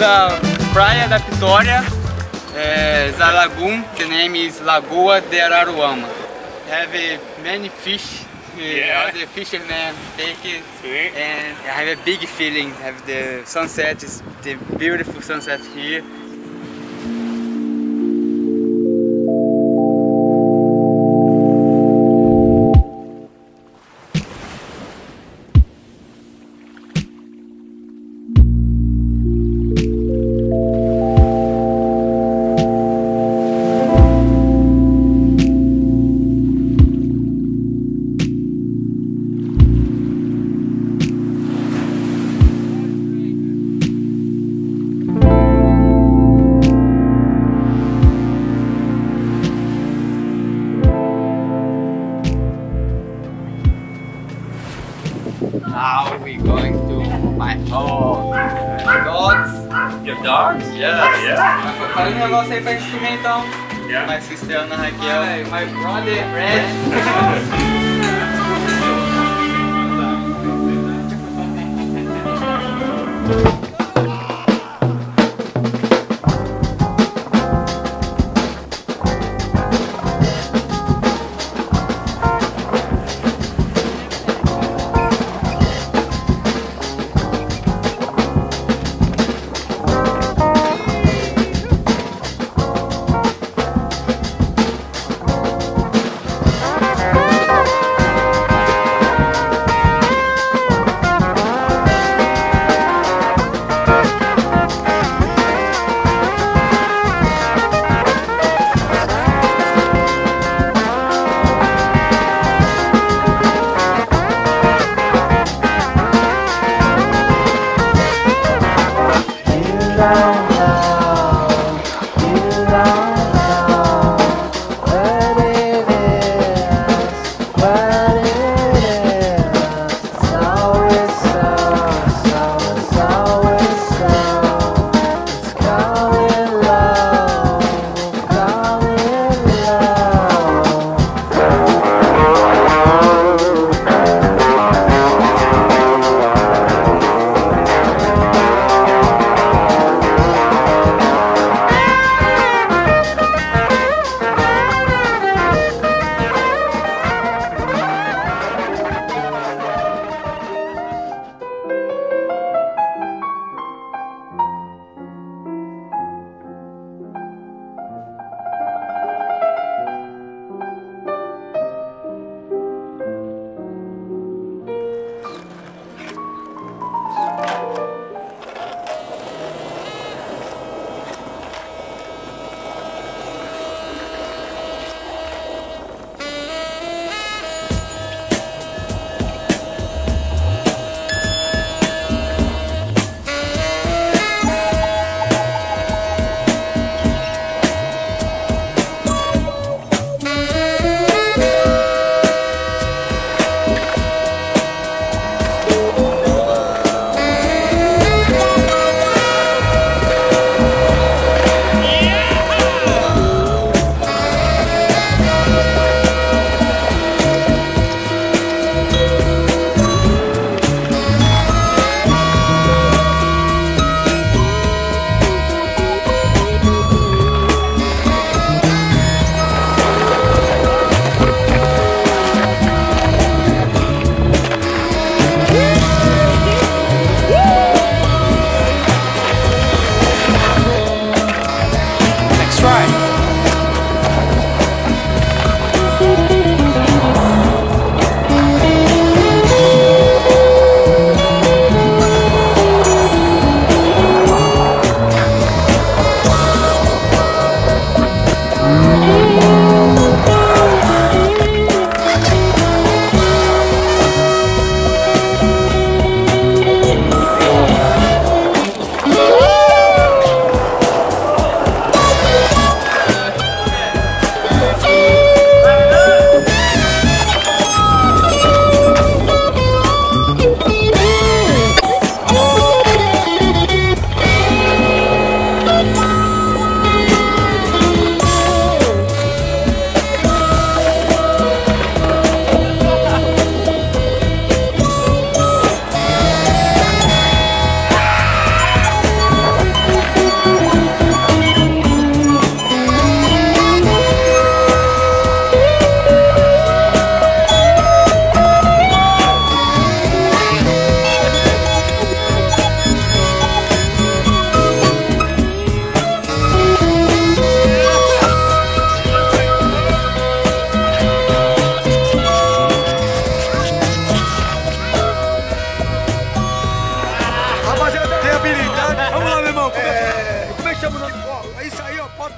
da praia da Vitória, Zalagum, the name is Lagoa de Araruama. Have many fish, the fishermen take it, and I have a big feeling. Have the sunset, is the beautiful sunset here. Now we're going to my home. Dogs. Your dogs? Yeah. I'm going to go to the house. My sister Ana Raquel. My brother Renan.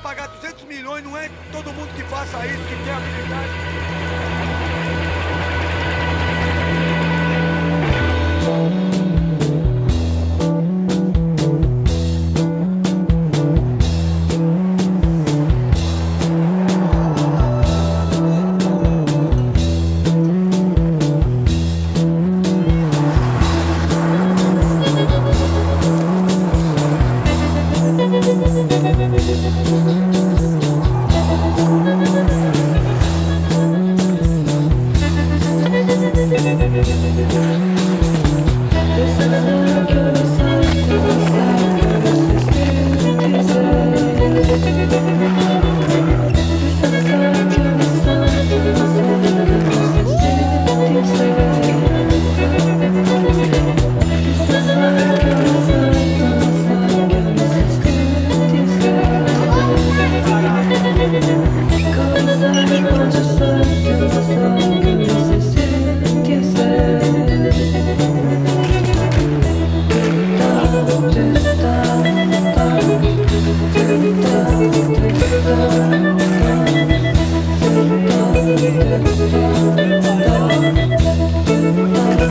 pagar 200 milhões, não é todo mundo que faça isso, que tem habilidade.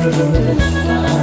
We'll be right back.